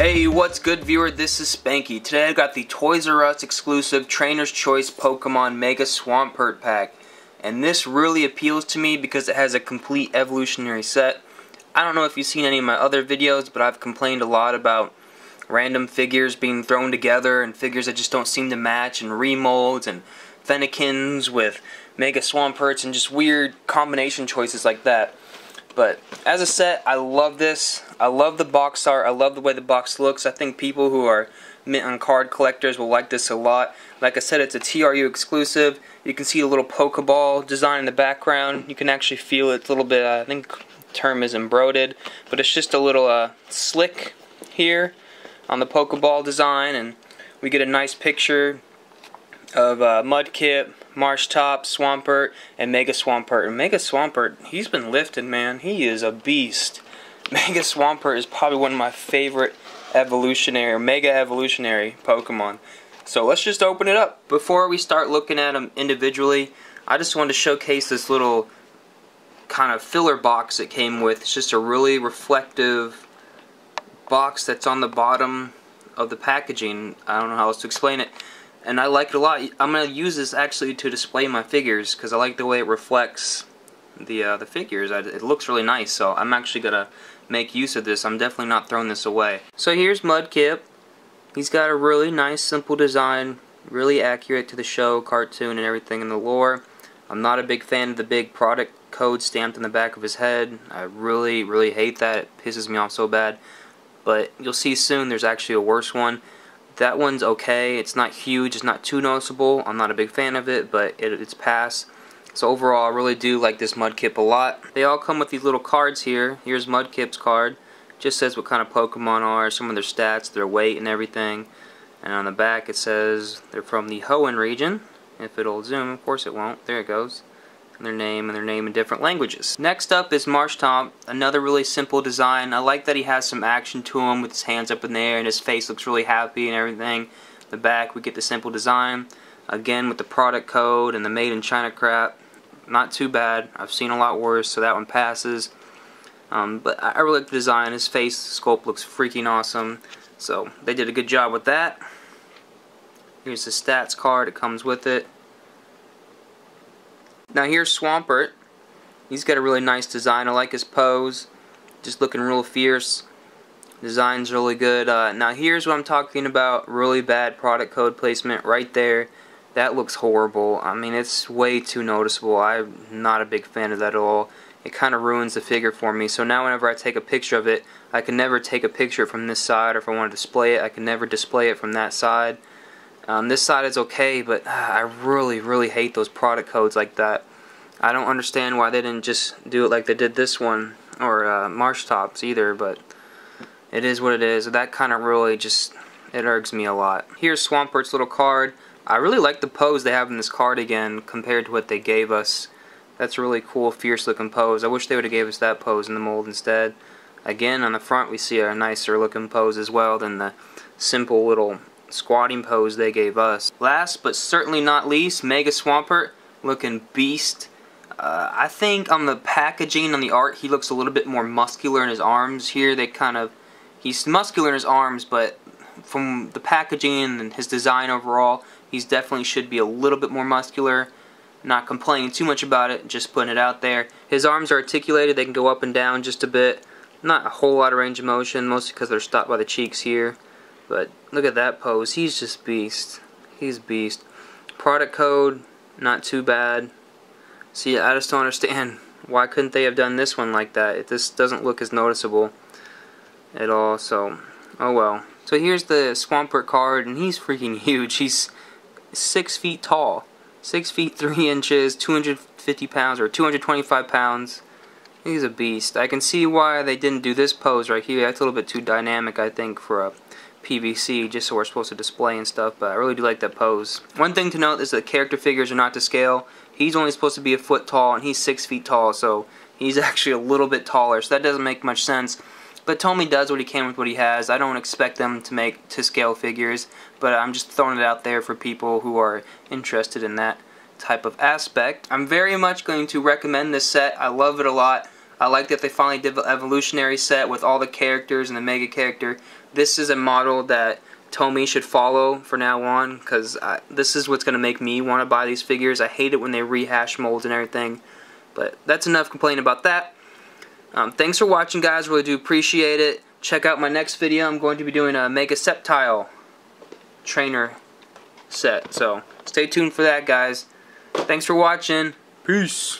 Hey, what's good, viewer? This is Spanky. Today I got the Toys R Us exclusive Trainer's Choice Pokemon Mega Swampert pack. And this really appeals to me because it has a complete evolutionary set. I don't know if you've seen any of my other videos, but I've complained a lot about random figures being thrown together and figures that just don't seem to match and remolds and Fennekins with Mega Swamperts and just weird combination choices like that. But as a set, I love this. I love the box art. I love the way the box looks. I think people who are mint on card collectors will like this a lot. Like I said, it's a TRU exclusive. You can see a little Pokeball design in the background. You can actually feel it's a little bit, I think the term is embroidered, but it's just a little slick here on the Pokeball design. And we get a nice picture of Mudkip, Marshtomp, Swampert, and Mega Swampert. And Mega Swampert, he's been lifted, man. He is a beast. Mega Swampert is probably one of my favorite mega evolutionary Pokemon. So let's just open it up. Before we start looking at them individually, I just wanted to showcase this little kind of filler box it came with. It's just a really reflective box that's on the bottom of the packaging. I don't know how else to explain it. And I like it a lot. I'm going to use this actually to display my figures because I like the way it reflects the figures. It looks really nice, so I'm actually going to make use of this. I'm definitely not throwing this away. So here's Mudkip. He's got a really nice, simple design, really accurate to the show, cartoon, and everything in the lore. I'm not a big fan of the big product code stamped on the back of his head. I really, really hate that. It pisses me off so bad. But you'll see soon there's actually a worse one. That one's okay. It's not huge. It's not too noticeable. I'm not a big fan of it, but it's pass. So overall, I really do like this Mudkip a lot. They all come with these little cards here. Here's Mudkip's card. Just says what kind of Pokemon are, some of their stats, their weight, and everything. And on the back, it says they're from the Hoenn region. If it'll zoom, of course it won't. There it goes. And their name in different languages. Next up is Marshtomp, another really simple design. I like that he has some action to him with his hands up in the air and his face looks really happy and everything. The back, we get the simple design. Again, with the product code and the made in China crap. Not too bad. I've seen a lot worse, so that one passes. But I really like the design. His face sculpt looks freaking awesome. So they did a good job with that. Here's the stats card. It comes with it. Now here's Swampert. He's got a really nice design. I like his pose. Just looking real fierce. Design's really good. Now here's what I'm talking about. Really bad product code placement right there. That looks horrible. I mean, it's way too noticeable. I'm not a big fan of that at all. It kind of ruins the figure for me. So now whenever I take a picture of it, I can never take a picture from this side. Or if I want to display it, I can never display it from that side. This side is okay, but I really, really hate those product codes like that. I don't understand why they didn't just do it like they did this one, or Marshtomp either, but it is what it is. That kind of really just, it irks me a lot. Here's Swampert's little card. I really like the pose they have in this card again, compared to what they gave us. That's a really cool, fierce looking pose. I wish they would have gave us that pose in the mold instead. Again, on the front we see a nicer looking pose as well than the simple little squatting pose they gave us. Last but certainly not least, Mega Swampert, looking beast. I think on the packaging, on the art, he looks a little bit more muscular in his arms here. They kind of, he's muscular in his arms, but from the packaging and his design overall, he's definitely should be a little bit more muscular. Not complaining too much about it, just putting it out there. His arms are articulated, they can go up and down just a bit. Not a whole lot of range of motion, mostly because they're stopped by the cheeks here. But look at that pose. He's just beast. He's beast. Product code, not too bad. See, I just don't understand. Why couldn't they have done this one like that? This doesn't look as noticeable at all, so oh well. So here's the Swampert card, and he's freaking huge. He's 6 feet tall. 6 feet 3 inches, 250 pounds, or 225 pounds. He's a beast. I can see why they didn't do this pose right here. That's a little bit too dynamic, I think, for a PVC, just so we're supposed to display and stuff, but I really do like that pose. One thing to note is that character figures are not to scale. He's only supposed to be a foot tall, and he's 6 feet tall, so he's actually a little bit taller, so that doesn't make much sense. But Tomy does what he can with what he has. I don't expect them to make to scale figures, but I'm just throwing it out there for people who are interested in that type of aspect. I'm very much going to recommend this set. I love it a lot. I like that they finally did the evolutionary set with all the characters and the mega character. This is a model that Tomy should follow for now on, because this is what's going to make me want to buy these figures. I hate it when they rehash molds and everything. But that's enough complaining about that. Thanks for watching, guys. Really do appreciate it. Check out my next video. I'm going to be doing a Mega Sceptile trainer set. So stay tuned for that, guys. Thanks for watching. Peace.